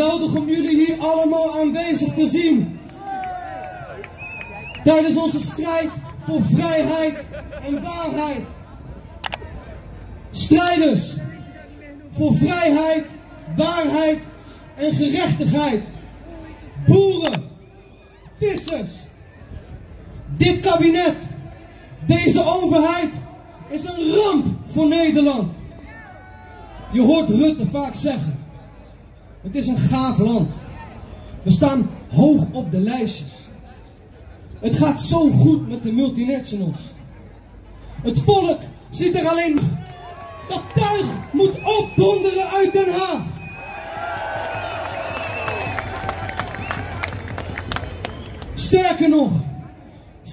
geweldig om jullie hier allemaal aanwezig te zien. Tijdens onze strijd voor vrijheid en waarheid. Strijders voor vrijheid, waarheid en gerechtigheid. Boeren, vissers. Dit kabinet, deze overheid is een ramp voor Nederland. Je hoort Rutte vaak zeggen. Het is een gaaf land. We staan hoog op de lijstjes. Het gaat zo goed met de multinationals. Het volk zit er alleen. Dat tuig moet opdonderen uit Den Haag. Sterker nog, 60%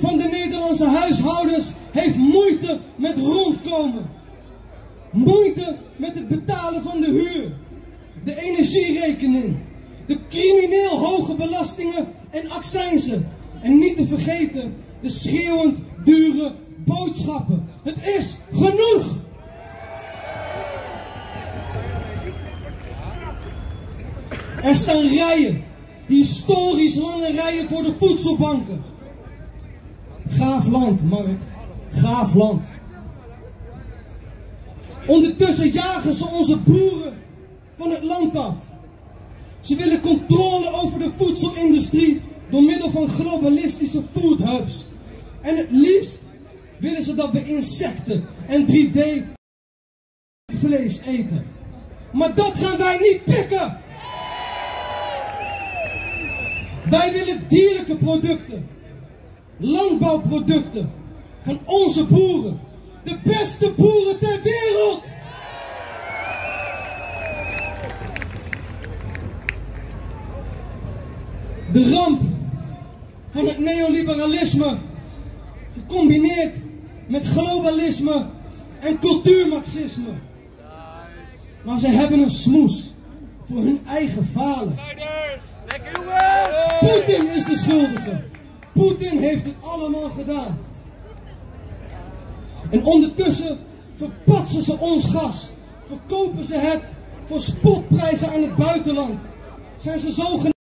van de Nederlandse huishoudens heeft moeite met rondkomen. Moeite met het betalen van de huur, de energierekening, de crimineel hoge belastingen en accijnzen. En niet te vergeten de schreeuwend dure boodschappen. Het is genoeg! Er staan rijen, historisch lange rijen voor de voedselbanken. Gaaf land, Mark. Gaaf land. Ondertussen jagen ze onze boeren van het land af. Ze willen controle over de voedselindustrie door middel van globalistische food hubs. En het liefst willen ze dat we insecten en 3D-vlees eten. Maar dat gaan wij niet pikken. Wij willen dierlijke producten, landbouwproducten van onze boeren. De beste boeren ter wereld! De ramp van het neoliberalisme, gecombineerd met globalisme en cultuurmarxisme. Maar ze hebben een smoes voor hun eigen falen. Putin is de schuldige. Putin heeft het allemaal gedaan. En ondertussen verpatsen ze ons gas, verkopen ze het voor spotprijzen aan het buitenland. Zijn ze zogenaamd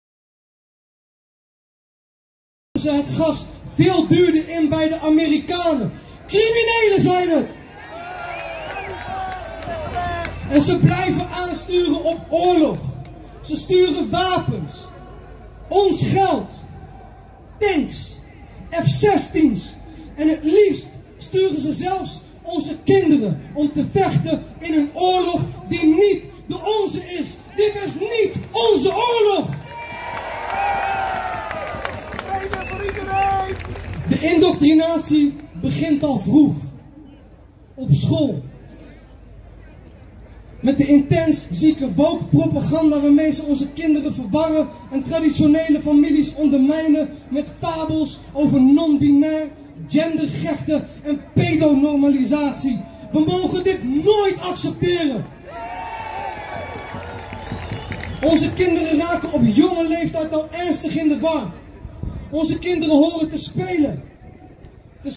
ze het gas veel duurder in bij de Amerikanen. Criminelen zijn het! En ze blijven aansturen op oorlog. Ze sturen wapens, ons geld, tanks, F-16's en het liefst sturen ze zelfs onze kinderen om te vechten in een oorlog die niet de onze is. Dit is niet onze oorlog. De indoctrinatie begint al vroeg. Op school. Met de intens zieke woke-propaganda waarmee ze onze kinderen verwarren en traditionele families ondermijnen met fabels over non-binair, gendergechten en pedonormalisatie. We mogen dit nooit accepteren. Onze kinderen raken op jonge leeftijd al ernstig in de war. Onze kinderen horen te spelen, te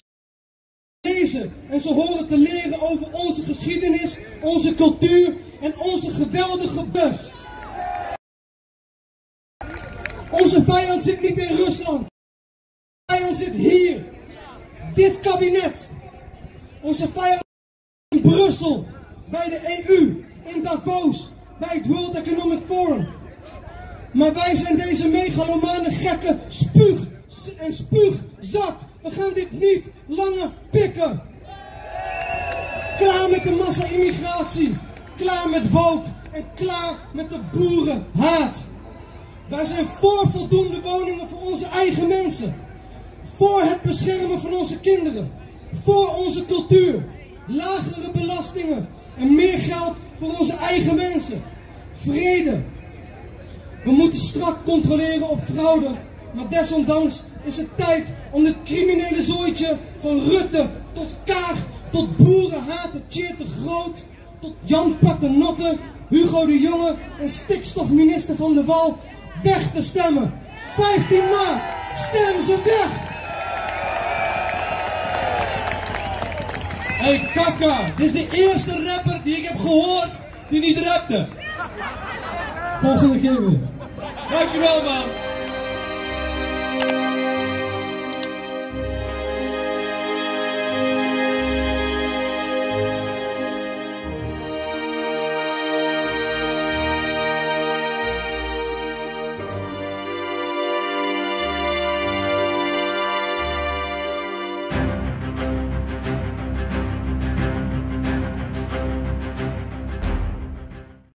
lezen en ze horen te leren over onze geschiedenis, onze cultuur en onze geweldige bus. Onze vijand zit niet in Rusland. Onze vijand zit hier. Dit kabinet. Onze vijand in Brussel, bij de EU, in Davos, bij het World Economic Forum. Maar wij zijn deze megalomane gekken spuugzat. We gaan dit niet langer pikken. Klaar met de massa-immigratie. Klaar met woke. En klaar met de boerenhaat. Wij zijn voor voldoende woningen voor onze eigen mensen. Voor het beschermen van onze kinderen. Voor onze cultuur. Lagere belastingen. En meer geld voor onze eigen mensen. Vrede. We moeten strak controleren op fraude. Maar desondanks is het tijd om dit criminele zooitje van Rutte tot Kaag, tot boerenhater Tjeerd de Groot, tot Jan Pattennotte, Hugo de Jonge en stikstofminister Van der Wal weg te stemmen. 15 maart, stem ze weg! Hey Kakka, dit is de eerste rapper die ik heb gehoord die niet rapte. Volgende keer weer. Dankjewel, man.